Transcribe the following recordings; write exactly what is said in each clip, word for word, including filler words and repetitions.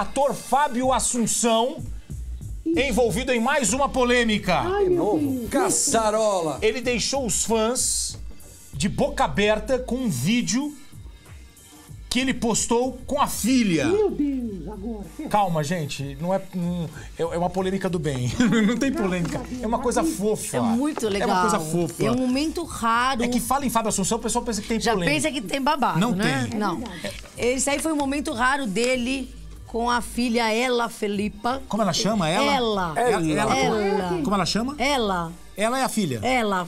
ator Fábio Assunção, envolvido em mais uma polêmica. Ai, novo. Caçarola. Ele deixou os fãs de boca aberta com um vídeo que ele postou com a filha. Meu Deus, agora. Calma, gente. Não é, não, é uma polêmica do bem. Não tem polêmica. É uma coisa fofa. É muito legal. É uma coisa fofa. É um momento raro. É que fala em Fábio Assunção, o pessoal pensa que tem polêmica. Já pensa que tem babado, não, né? Tem. Não. Esse aí foi um momento raro dele... com a filha, ela, Felipa. Como ela chama? Ela? Ela. Ela. ela. ela. Como ela chama? Ela. Ela é a filha? Ela.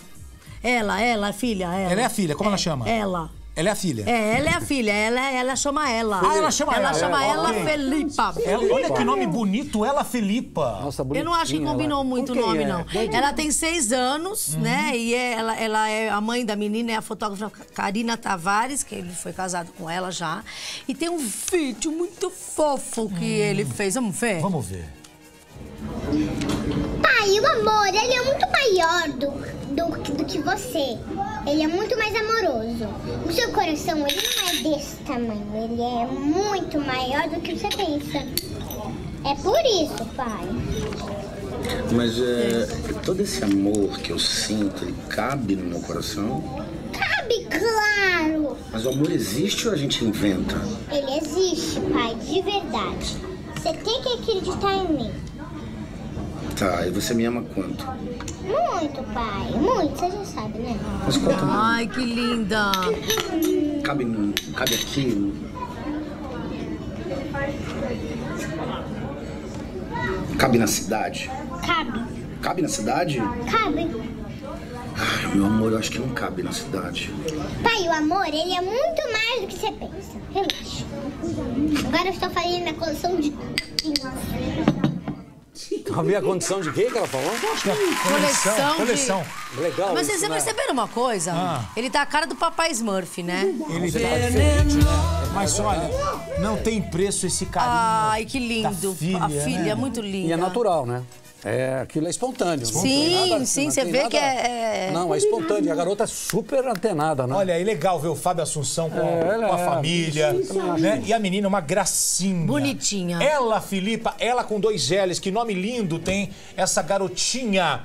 Ela, ela, filha, ela. Ela é a filha, como é. ela chama? Ela. Ela é a filha? É, ela é a filha, ela, ela chama ela. Ah, ela chama ela. Ela chama ela, ela Felipa. Ela, olha que nome bonito, ela Felipa. Nossa, eu não acho que combinou ela. muito o nome, é? não. Ela tem seis anos, uhum. né, e ela, ela é a mãe da menina, é a fotógrafa Karina Tavares, que ele foi casado com ela já. E tem um vídeo muito fofo que hum. ele fez, vamos ver? Vamos ver. Pai, o amor, ele é muito maior do... Do, do que você. Ele é muito mais amoroso. O seu coração, ele não é desse tamanho. Ele é muito maior do que você pensa. É por isso, pai. Mas é, todo esse amor que eu sinto, ele cabe no meu coração? Cabe, claro! Mas o amor existe ou a gente inventa? Ele existe, pai, de verdade. Você tem que acreditar em mim. Tá, e você me ama quanto? Muito, pai. Muito, você já sabe, né? Mas quanto? Ai, que linda. Cabe, cabe aqui. Cabe na cidade? Cabe. Cabe na cidade? Cabe. Ai, meu amor, eu acho que não cabe na cidade. Pai, o amor, ele é muito mais do que você pensa. Relaxa. Agora eu estou fazendo minha coleção de... A minha condição de quê que ela falou? Coleção. Coleção. De... Legal. Mas vocês perceberam uma coisa? Ah. Ele tá a cara do Papai Smurf, né? Ele tá diferente, né? Mas olha, não tem preço esse carinho. Ai, que lindo. Filha, a filha, né? É muito linda. E é natural, né? É, aquilo é espontâneo. Sim, nada, sim, você vê nada, que é... Não, é espontâneo. A garota é super antenada, né? Olha, é legal ver o Fábio Assunção com, é, com a é, família, é, né? E a menina uma gracinha. Bonitinha. Ela, Felipa, ela com dois L's, que nome lindo tem essa garotinha.